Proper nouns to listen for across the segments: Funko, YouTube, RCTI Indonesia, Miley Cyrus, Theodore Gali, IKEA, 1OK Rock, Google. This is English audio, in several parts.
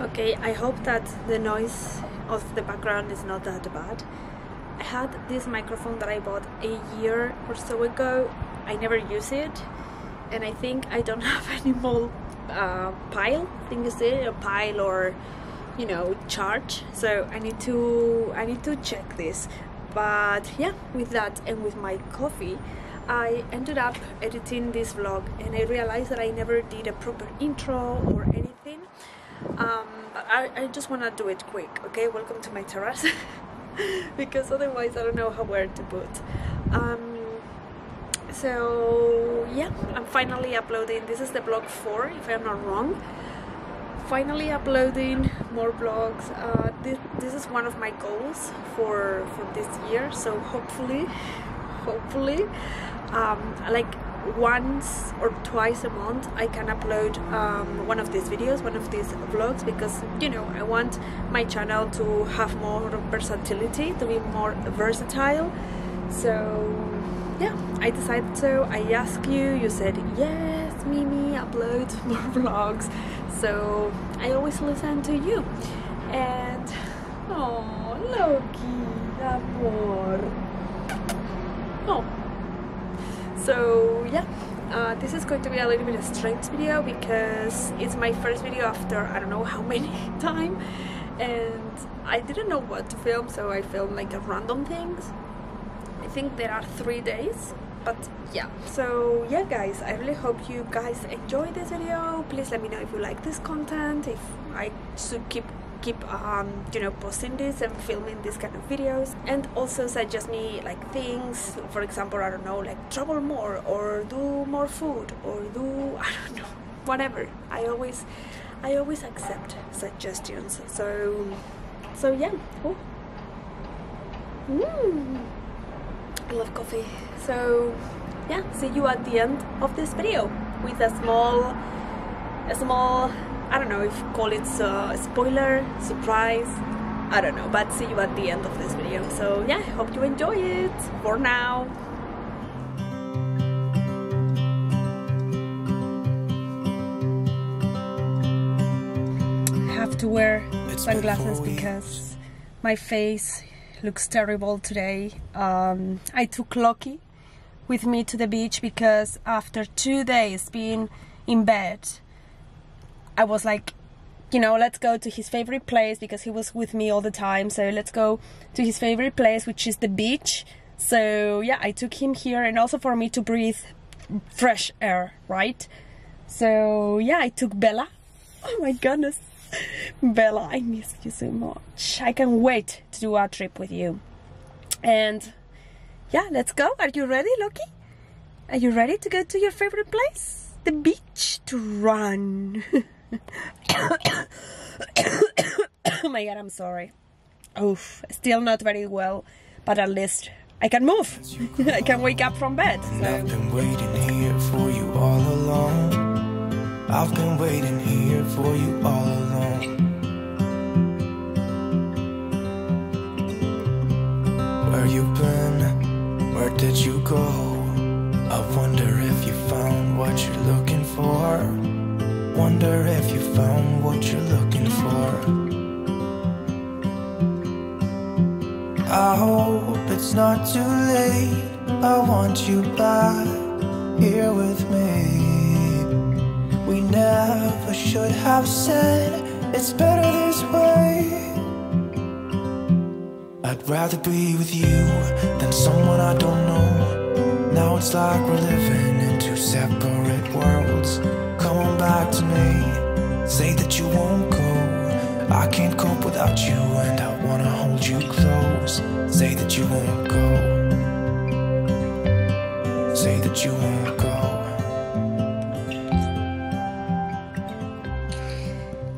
Okay, I hope that the noise of the background is not that bad. I had this microphone that I bought a year or so ago. I never use it, and I think I don't have any more pile. I think it's a pile or, you know, charge. So I need to check this. But yeah, with that and with my coffee, I ended up editing this vlog, and I realized that I never did a proper intro or anything. I just want to do it quick, okay? Welcome to my terrace, because otherwise I don't know where to put. So yeah, I'm finally uploading. This is the vlog 4, if I'm not wrong. Finally uploading more vlogs. This is one of my goals for this year. So hopefully, like once or twice a month I can upload one of these videos, one of these vlogs, because, you know, I want my channel to have more versatility, to be more versatile. So yeah, I decided so. I asked you, you said yes, Mimi, upload more vlogs. So I always listen to you. And oh, Loki, amor. Oh. So yeah, this is going to be a little bit of a strange video because it's my first video after I don't know how many time, and I didn't know what to film, so I filmed like a random things. I think there are 3 days, but yeah. So yeah guys, I really hope you guys enjoy this video. Please let me know if you like this content, if I should keep you know, posting this and filming this kind of videos, and also suggest me like things, for example, I don't know, like travel more or do more food or do, I don't know, whatever. I always accept suggestions. So yeah. I love coffee. So yeah, see you at the end of this video with a small, I don't know if call it a spoiler, surprise, I don't know, but see you at the end of this video. So yeah, I hope you enjoy it. For now. I have to wear sunglasses because my face looks terrible today. I took Loki with me to the beach because after 2 days being in bed, I was like, you know, let's go to his favorite place because he was with me all the time. So let's go to his favorite place, which is the beach. So yeah, I took him here, and also for me to breathe fresh air, right? So yeah, I took Bella. Oh my goodness. Bella, I miss you so much. I can't wait to do our trip with you. And yeah, let's go. Are you ready, Loki? Are you ready to go to your favorite place? The beach? To run. Oh my god, I'm sorry. Oof, still not very well, but at least I can move. I can wake up from bed. So. I've been waiting here for you all along. I've been waiting here for you all along. Where you been? Where did you go? I wonder if you found what you're looking for. Wonder if you found what you're looking for. I hope it's not too late. I want you back here with me. We never should have said it's better this way. I'd rather be with you than someone I don't know. Now it's like we're living in two separate worlds. Come back to me, say that you won't go. I can't cope without you, and I wanna hold you close. Say that you won't go. Say that you won't go.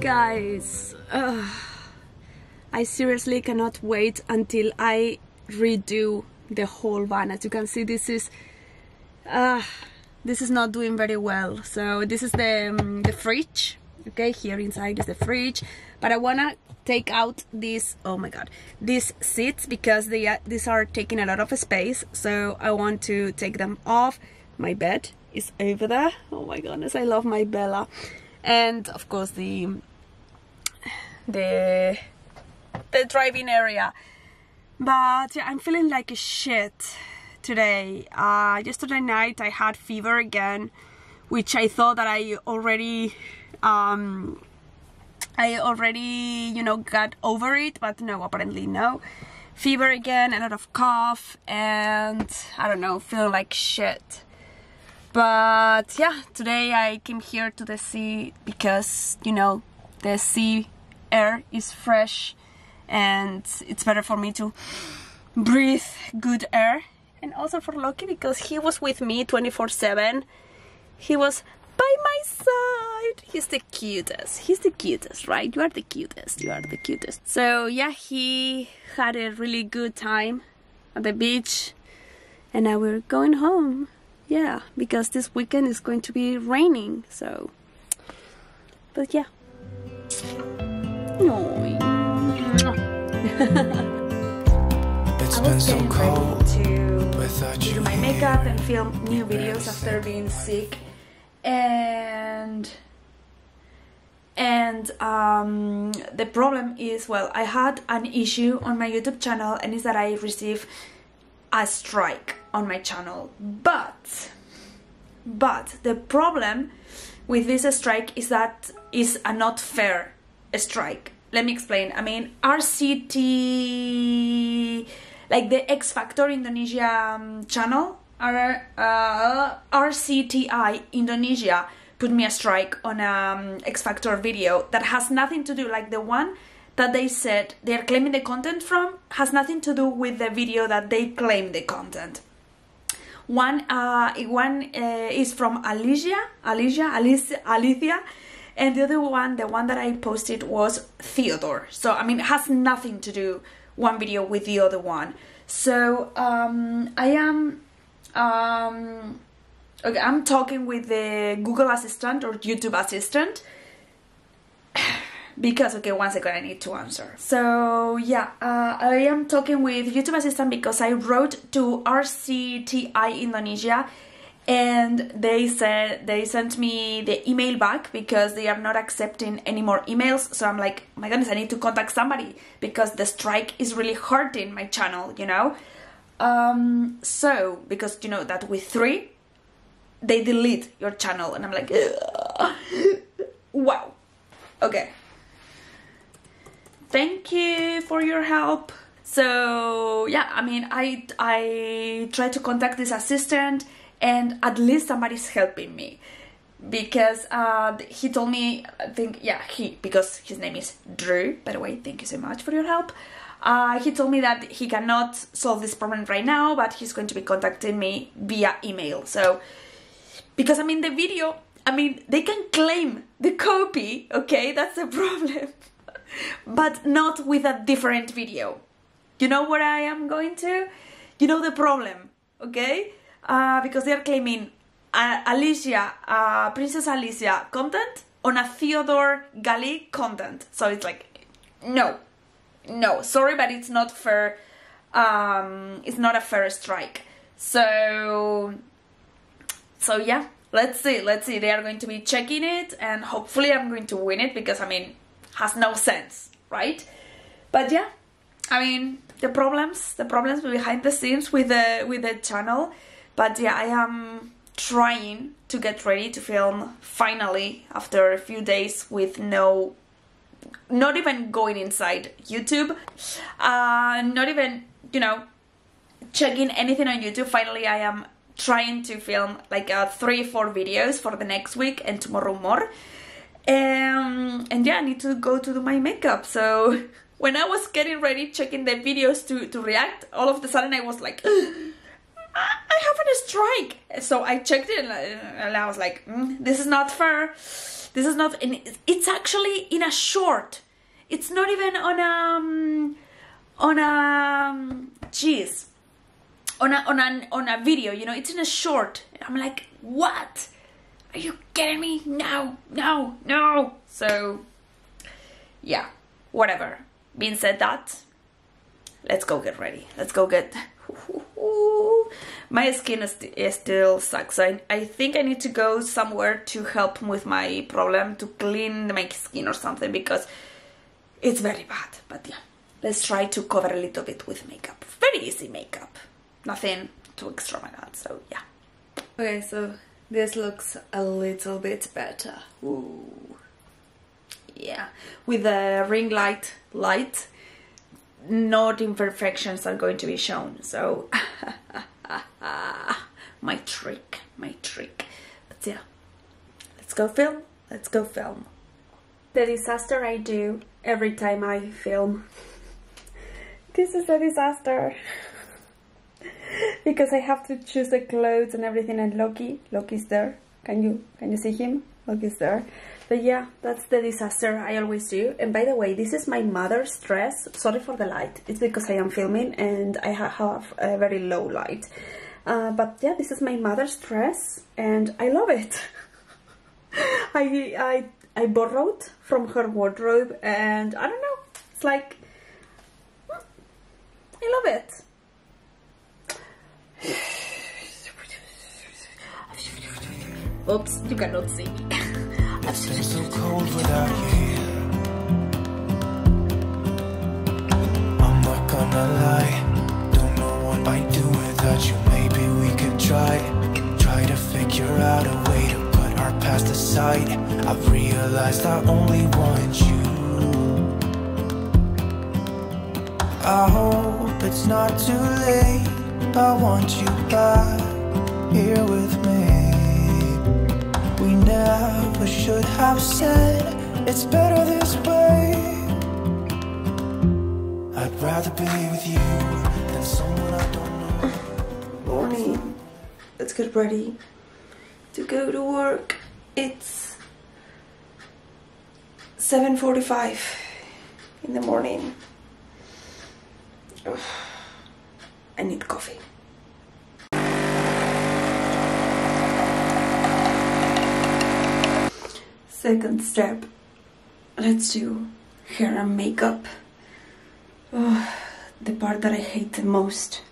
Guys, I seriously cannot wait until I redo the whole van. As you can see, this is not doing very well. So this is the fridge, okay? Here inside is the fridge, but I wanna take out this, oh my god, these seats, because these are taking a lot of space, so I want to take them off. My bed is over there. Oh my goodness, I love my Bella. And of course the driving area. But yeah, I'm feeling like shit today. Yesterday night I had fever again, which I thought that I already, you know, got over it, but no, apparently no. Fever again, a lot of cough, and I don't know, feeling like shit. But yeah, today I came here to the sea because, you know, the sea air is fresh and it's better for me to breathe good air. And also for Loki, because he was with me 24/7. He was by my side. He's the cutest. He's the cutest, right? You are the cutest. You are the cutest. So yeah, he had a really good time at the beach. And now we're going home. Yeah, because this weekend is going to be raining, so... But yeah. It's been so cold. To do my makeup and film new videos after being sick, and the problem is, well, I had an issue on my YouTube channel, and is that I received a strike on my channel. But the problem with this strike is that it's a not fair strike. Let me explain. I mean, RCTI, like the X Factor Indonesia channel, RCTI Indonesia put me a strike on X Factor video that has nothing to do, like the one that they said they are claiming the content from, has nothing to do with the video that they claim the content. One is from Alicia, and the other one, the one that I posted, was Theodore. So I mean, it has nothing to do one video with the other one. So I am okay, I'm talking with the Google Assistant or YouTube Assistant because, okay, one second, I need to answer. So yeah, I am talking with YouTube Assistant because I wrote to RCTI Indonesia and they said they sent me the email back because they are not accepting any more emails. So I'm like, my goodness, I need to contact somebody because the strike is really hurting my channel, you know. So because you know that with 3 they delete your channel, and I'm like, wow, okay, thank you for your help. So yeah, I mean, I tried to contact this assistant, and at least somebody's helping me, because he told me, I think, yeah, because his name is Drew, by the way, thank you so much for your help. He told me that he cannot solve this problem right now, but he's going to be contacting me via email. So, because I mean, the video, I mean, they can claim the copy, okay, that's the problem, but not with a different video. You know where I am going to? You know the problem, okay? Because they are claiming Alicia, Princess Alicia content on a Theodore Gali content. So it's like, no, no, sorry, but it's not fair. It's not a fair strike. So yeah, let's see. They are going to be checking it, and hopefully I'm going to win it because, I mean, has no sense, right? But yeah, I mean, the problems behind the scenes with the channel. But yeah, I am trying to get ready to film finally after a few days with no, not even going inside YouTube, not even, you know, checking anything on YouTube. Finally, I am trying to film like 3 or 4 videos for the next week and tomorrow more. And yeah, I need to go to do my makeup. So when I was getting ready, checking the videos to react, all of a sudden I was like, I have a strike. So I checked it, and I was like, this is not fair. This is not, and it's actually in a short. It's not even on a video, you know, it's in a short. And I'm like, what? Are you kidding me? No, no, no. So yeah, whatever. Being said that, let's go get ready. Let's go get... My skin is still sucks. I think I need to go somewhere to help with my problem, to clean my skin or something, because It's very bad, but yeah. Let's try to cover a little bit with makeup. Very easy makeup. Nothing too extravagant, so yeah. Okay, so this looks a little bit better. Ooh. Yeah. With the ring light, not imperfections are going to be shown, so my trick. But yeah, let's go film. The disaster I do every time I film. This is a disaster. Because I have to choose the clothes and everything, and Loki's there. Can you see him? Loki's there. But yeah, that's the disaster I always do. And by the way, this is my mother's dress. Sorry for the light. It's because I am filming and I have a very low light. But yeah, this is my mother's dress and I love it. I borrowed from her wardrobe, and I don't know, it's like, I love it. Oops, you cannot see me. I'm so cold without you here. I'm not gonna lie, don't know what I do without you. Maybe we could try to figure out a way to put our past aside. I've realized I only want you. I hope it's not too late. I want you back here with me. We never should have said it's better this way. I'd rather be with you than someone I don't know. Morning. Let's get ready to go to work. It's 7:45 in the morning. Ugh. I need coffee. Second step, let's do hair and makeup. Oh, the part that I hate the most.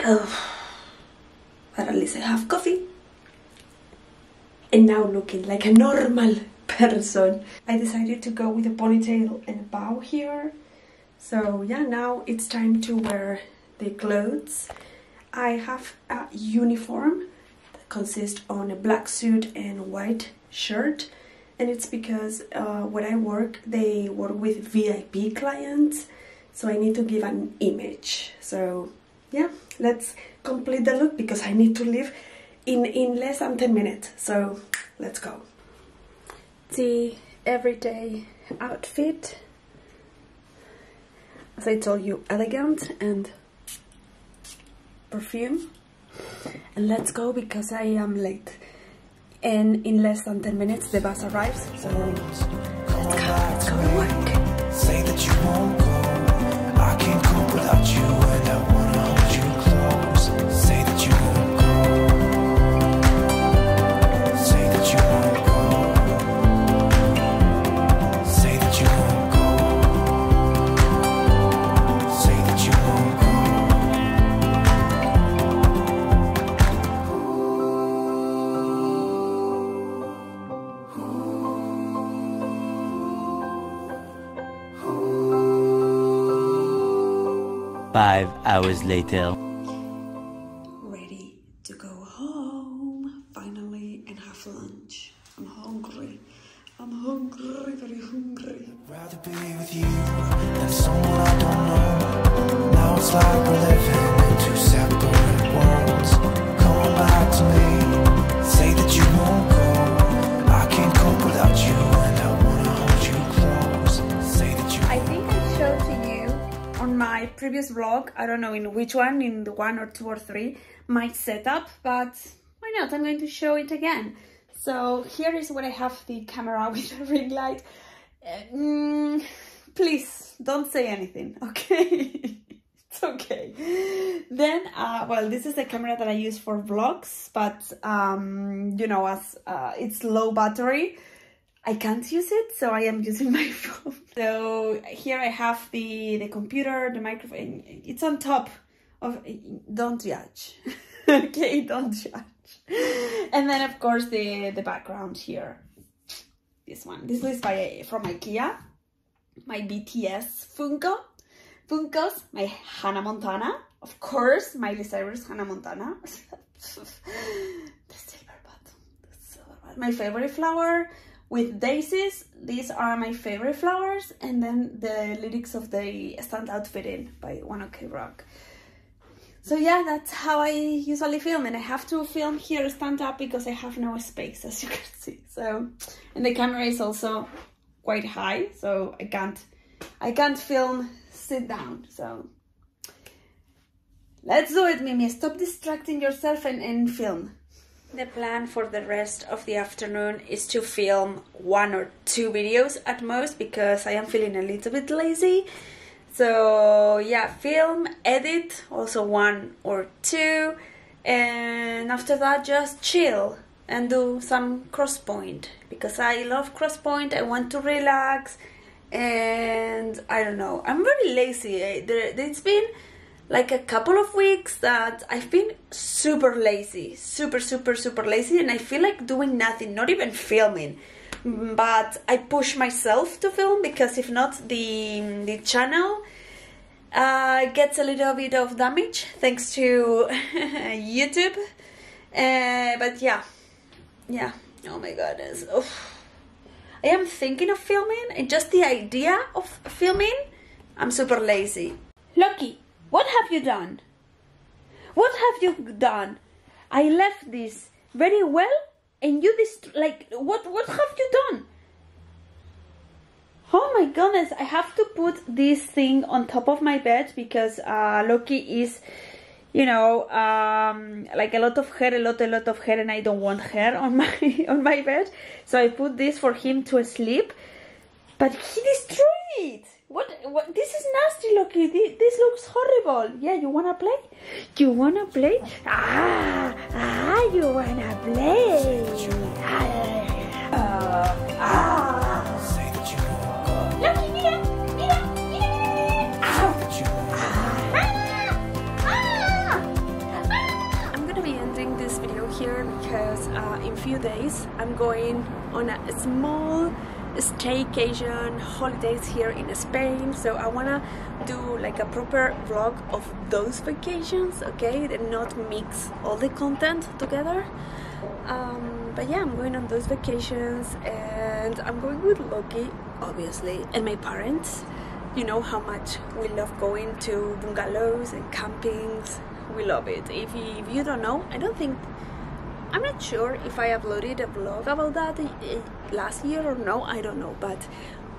Oh, but at least I have coffee. And now looking like a normal person. I decided to go with a ponytail and a bow here. So yeah, now it's time to wear the clothes. I have a uniform that consists on a black suit and white shirt, and it's because when I work, they work with VIP clients, so I need to give an image. So yeah, let's complete the look because I need to leave in less than 10 minutes, so let's go. The everyday outfit. As I told you, elegant and perfume. And let's go because I am late. And in less than 10 minutes the bus arrives. So let's go to work. Say that you won't go. I can't cope without you, and I wanna hold you close. Say that you won't go. Say that you won't go. Hours later. Ready to go home, finally, and have lunch. I'm hungry, very hungry. I'd rather be with you than someone I don't know. Now it's like we're living in two separate worlds. Come back to me, say that you won't go. I can't cope without you, and I wanna hold you close. Say that you won't go. I think I showed to you on my previous vlog, I don't know in which one, in the 1 or 2 or 3, my setup, but why not? I'm going to show it again. So here is where I have the camera with the ring light. Please don't say anything, okay? It's okay. Then, well, this is the camera that I use for vlogs, but you know, as it's low battery, I can't use it, so I am using my phone. So here I have the computer, the microphone. It's on top of. Don't judge, okay? Don't judge. And then of course the background here. this one. This is from IKEA. My BTS Funkos, my Hannah Montana, of course, Miley Cyrus, Hannah Montana. The silver bud. My favorite flower with daisies. These are my favorite flowers. And then the lyrics of the Standout Fitting by 1OK Rock. So yeah, that's how I usually film, and I have to film here stand up because I have no space, as you can see. So, and the camera is also quite high, so I can't film sit down. So let's do it, Mimi. Stop distracting yourself and film. The plan for the rest of the afternoon is to film 1 or 2 videos at most, because I am feeling a little bit lazy. So yeah, film, edit, also 1 or 2, and after that just chill and do some crosspoint, because I love crosspoint, I want to relax, and I don't know, I'm very lazy. It's been like a couple of weeks that I've been super lazy, super lazy, and I feel like doing nothing, not even filming. But I push myself to film, because if not, the channel gets a little bit of damage thanks to YouTube. But yeah. Oh my goodness. Oof. I am thinking of filming, and just the idea of filming, I'm super lazy. Loki, what have you done? What have you done? I left this very well. And you like, what have you done? Oh my goodness, I have to put this thing on top of my bed, because Loki is, you know, like a lot of hair, and I don't want hair on my bed. So I put this for him to sleep, but he destroyed it. What? This is nasty, Loki. This looks horrible. Yeah, you wanna play? You wanna play? You wanna play? Loki, mira. I'm gonna be ending this video here, because in a few days I'm going on a small staycation holidays here in Spain, so I wanna do like a proper vlog of those vacations, okay, and not mix all the content together. But yeah, I'm going on those vacations, and I'm going with Loki, obviously, and my parents. You know how much we love going to bungalows and campings, we love it. If you don't know, I'm not sure if I uploaded a vlog about that last year or no, I don't know, but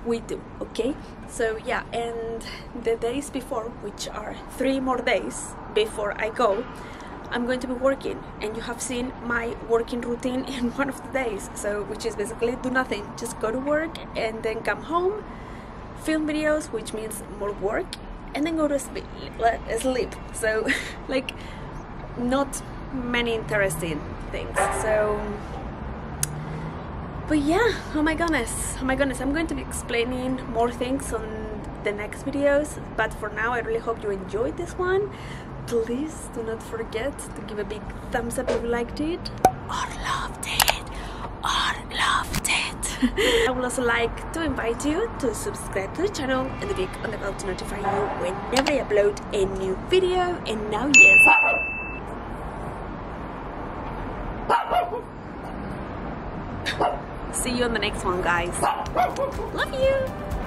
we do, okay? So yeah, and the days before, which are 3 more days before I go, I'm going to be working, and you have seen my working routine in one of the days, so which is basically do nothing, just go to work and then come home, film videos, which means more work, and then go to sleep. So like not many interesting things. So but yeah, oh my goodness, I'm going to be explaining more things on the next videos, but for now I really hope you enjoyed this one. Please do not forget to give a big thumbs up if you liked it or loved it I would also like to invite you to subscribe to the channel and click on the bell to notify you whenever I upload a new video. And now, yes, see you on the next one, guys. Love you.